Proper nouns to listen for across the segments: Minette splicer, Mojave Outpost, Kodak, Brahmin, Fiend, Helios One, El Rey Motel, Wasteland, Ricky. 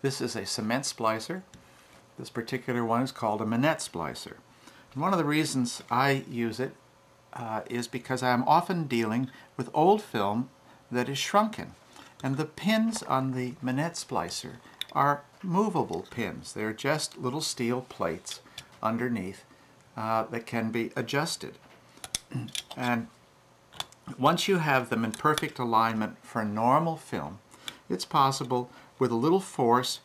This is a cement splicer. This particular one is called a Minette splicer. And one of the reasons I use it is because I am often dealing with old film that is shrunken. And the pins on the Minette splicer are movable pins. They're just little steel plates underneath that can be adjusted. And once you have them in perfect alignment for normal film, it's possible with a little force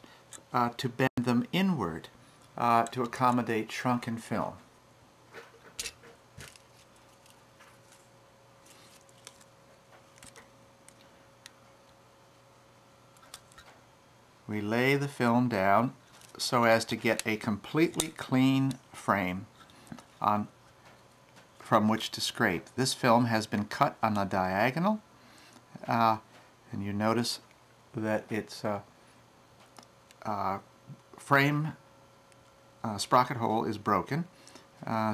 to bend them inward to accommodate shrunken film. We lay the film down so as to get a completely clean frame from which to scrape. This film has been cut on a diagonal, and you notice that its frame sprocket hole is broken,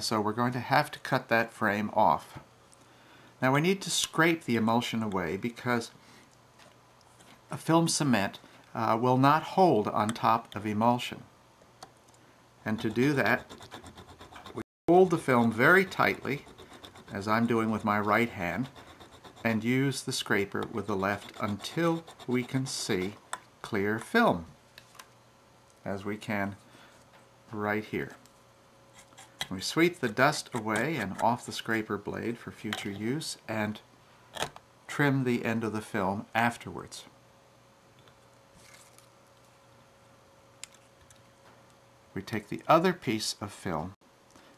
so we're going to have to cut that frame off. Now we need to scrape the emulsion away because a film cement will not hold on top of emulsion. And to do that, we hold the film very tightly, as I'm doing with my right hand, and use the scraper with the left until we can see clear film, as we can right here. We sweep the dust away and off the scraper blade for future use and trim the end of the film afterwards. We take the other piece of film,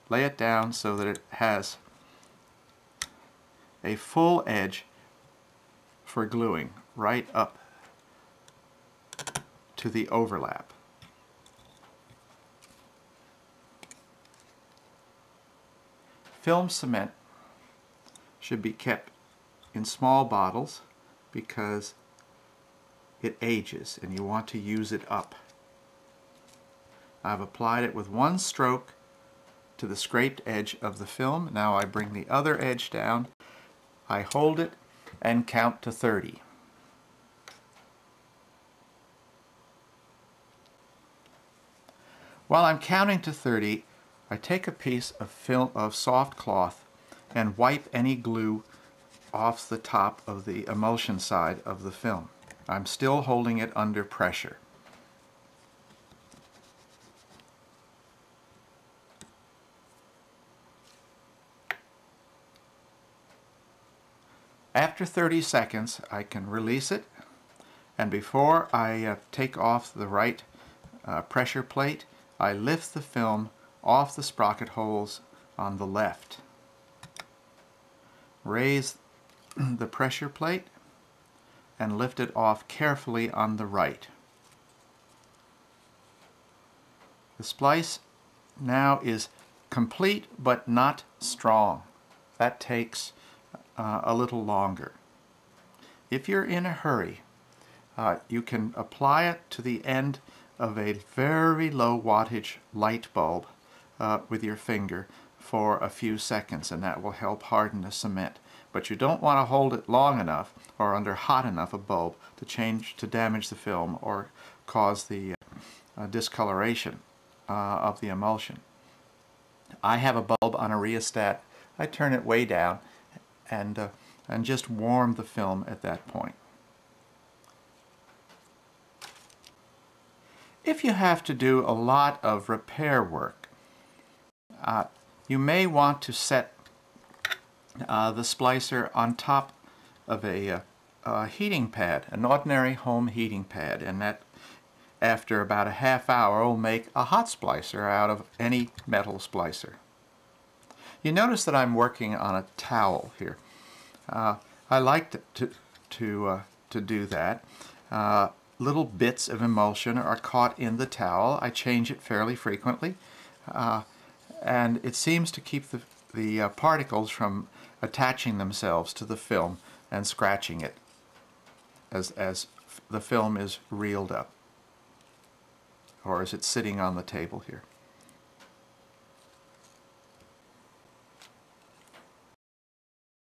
lay it down so that it has a full edge for gluing right up to the overlap. Film cement should be kept in small bottles because it ages and you want to use it up. I've applied it with one stroke to the scraped edge of the film. Now I bring the other edge down, I hold it, and count to 30. While I'm counting to 30, I take a piece of soft cloth and wipe any glue off the top of the emulsion side of the film. I'm still holding it under pressure. After 30 seconds, I can release it, and before I take off the right pressure plate, I lift the film off the sprocket holes on the left. Raise the pressure plate and lift it off carefully on the right. The splice now is complete but not strong. That takes a little longer. If you're in a hurry, you can apply it to the end of a very low wattage light bulb with your finger for a few seconds, and that will help harden the cement. But you don't want to hold it long enough or under hot enough a bulb to damage the film or cause the discoloration of the emulsion. I have a bulb on a rheostat. I turn it way down and just warm the film at that point. If you have to do a lot of repair work, you may want to set the splicer on top of a heating pad, an ordinary home heating pad, and that after about a half hour will make a hot splicer out of any metal splicer. You notice that I'm working on a towel here. I like to do that. Little bits of emulsion are caught in the towel. I change it fairly frequently, and it seems to keep the particles from attaching themselves to the film and scratching it as the film is reeled up, or as it's sitting on the table here.